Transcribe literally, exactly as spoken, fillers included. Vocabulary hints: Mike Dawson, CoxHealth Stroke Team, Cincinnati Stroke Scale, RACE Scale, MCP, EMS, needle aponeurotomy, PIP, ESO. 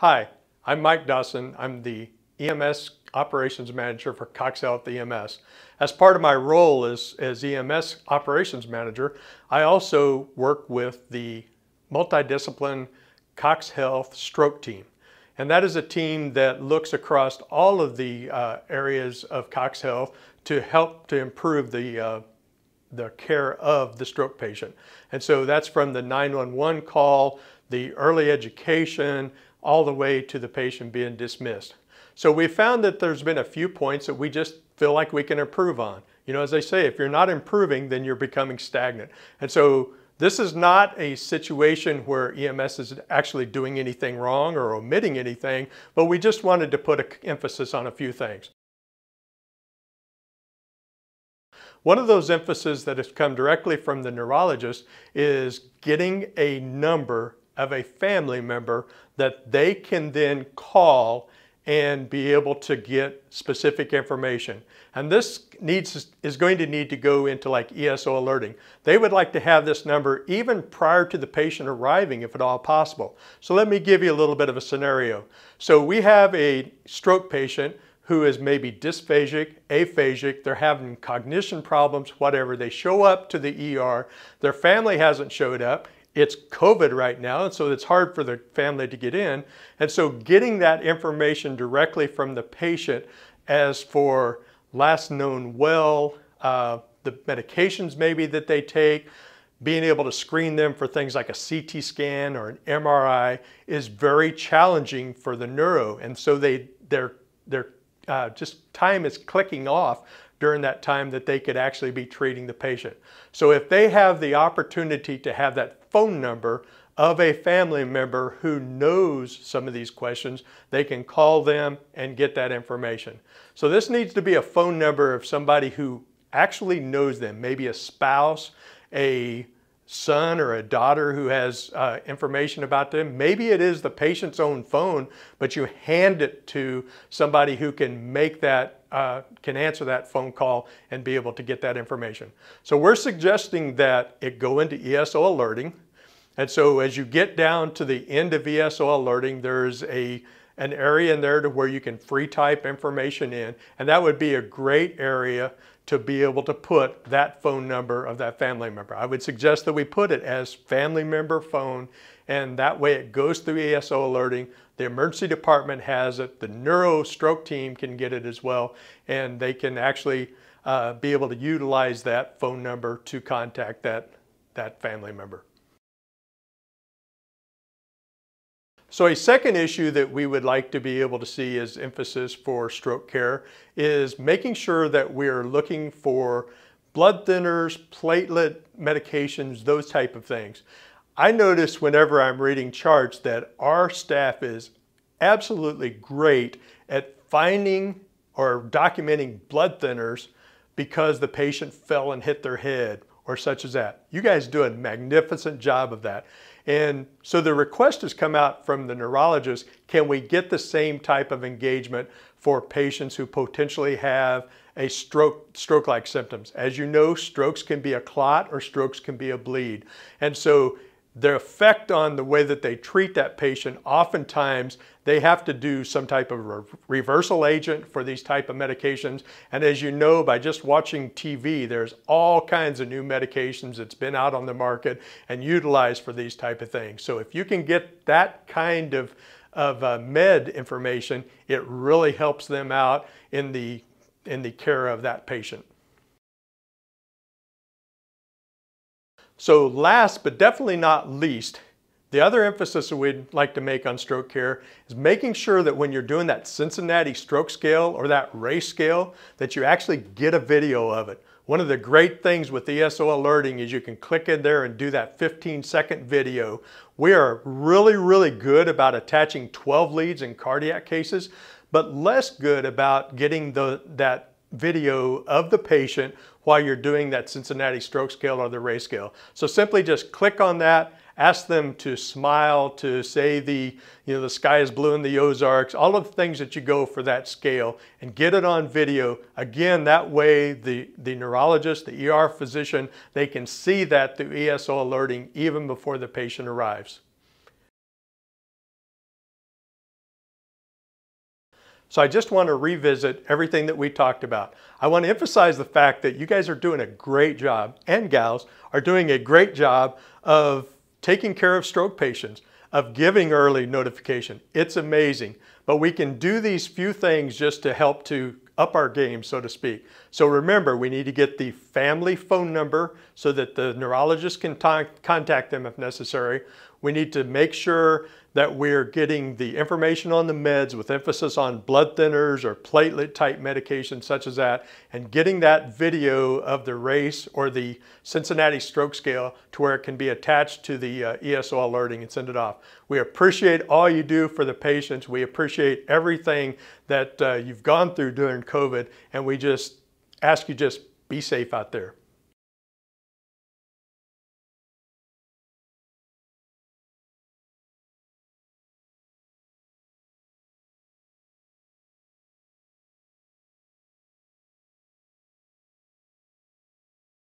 Hi, I'm Mike Dawson. I'm the E M S Operations Manager for CoxHealth E M S. As part of my role as, as E M S Operations Manager, I also work with the multidiscipline CoxHealth Stroke Team. And that is a team that looks across all of the uh, areas of CoxHealth to help to improve the uh, the care of the stroke patient. And so that's from the nine one one call, the early education, all the way to the patient being dismissed. So we found that there's been a few points that we just feel like we can improve on. You know, as they say, if you're not improving, then you're becoming stagnant. And so this is not a situation where E M S is actually doing anything wrong or omitting anything, but we just wanted to put an emphasis on a few things. One of those emphases that has come directly from the neurologist is getting a number of a family member that they can then call and be able to get specific information. And this needs is going to need to go into like E S O alerting. They would like to have this number even prior to the patient arriving if at all possible. So let me give you a little bit of a scenario. So we have a stroke patient who is maybe dysphagic, aphasic, they're having cognition problems, whatever. They show up to the E R, their family hasn't showed up, it's COVID right now, and so it's hard for the family to get in. And so getting that information directly from the patient as for last known well, uh, the medications maybe that they take, being able to screen them for things like a C T scan or an M R I is very challenging for the neuro. And so they, they're, they're Uh, just time is clicking off during that time that they could actually be treating the patient. So if they have the opportunity to have that phone number of a family member who knows some of these questions, they can call them and get that information. So this needs to be a phone number of somebody who actually knows them, maybe a spouse, a son or a daughter who has uh, information about them. Maybe it is the patient's own phone, but you hand it to somebody who can make that, uh, can answer that phone call and be able to get that information. So we're suggesting that it go into E S O alerting. And so as you get down to the end of E S O alerting, there's a an area in there to where you can free type information in, and that would be a great area to be able to put that phone number of that family member. I would suggest that we put it as family member phone, and that way it goes through E S O alerting, the emergency department has it, the neuro stroke team can get it as well, and they can actually uh, be able to utilize that phone number to contact that, that family member. So a second issue that we would like to be able to see as emphasis for stroke care is making sure that we are looking for blood thinners, platelet medications, those type of things. I notice whenever I'm reading charts that our staff is absolutely great at finding or documenting blood thinners because the patient fell and hit their head or such as that. You guys do a magnificent job of that. And so the request has come out from the neurologist, can we get the same type of engagement for patients who potentially have a stroke, stroke-like symptoms? As you know, strokes can be a clot or strokes can be a bleed. And so their effect on the way that they treat that patient, oftentimes they have to do some type of re reversal agent for these type of medications. And as you know, by just watching T V, there's all kinds of new medications that's been out on the market and utilized for these type of things. So if you can get that kind of, of uh, med information, it really helps them out in the, in the care of that patient. So last, but definitely not least, the other emphasis that we'd like to make on stroke care is making sure that when you're doing that Cincinnati Stroke Scale or that RACE Scale, that you actually get a video of it. One of the great things with E S O alerting is you can click in there and do that fifteen second video. We are really, really good about attaching twelve leads in cardiac cases, but less good about getting the, that video of the patient while you're doing that Cincinnati Stroke Scale or the RACE Scale. So simply just click on that, ask them to smile, to say the, you know, the sky is blue in the Ozarks, all of the things that you go for that scale and get it on video. Again, that way the, the neurologist, the E R physician, they can see that through E S O alerting even before the patient arrives. So I just want to revisit everything that we talked about. I want to emphasize the fact that you guys are doing a great job, and gals are doing a great job of taking care of stroke patients, of giving early notification. It's amazing. But we can do these few things just to help to up our game, so to speak. So remember, we need to get the family phone number so that the neurologist can contact them if necessary. We need to make sure that we're getting the information on the meds with emphasis on blood thinners or platelet type medications such as that, and getting that video of the RACE or the Cincinnati Stroke Scale to where it can be attached to the uh, E S O alerting and send it off. We appreciate all you do for the patients. We appreciate everything that uh, you've gone through during COVID, and we just ask you just be safe out there.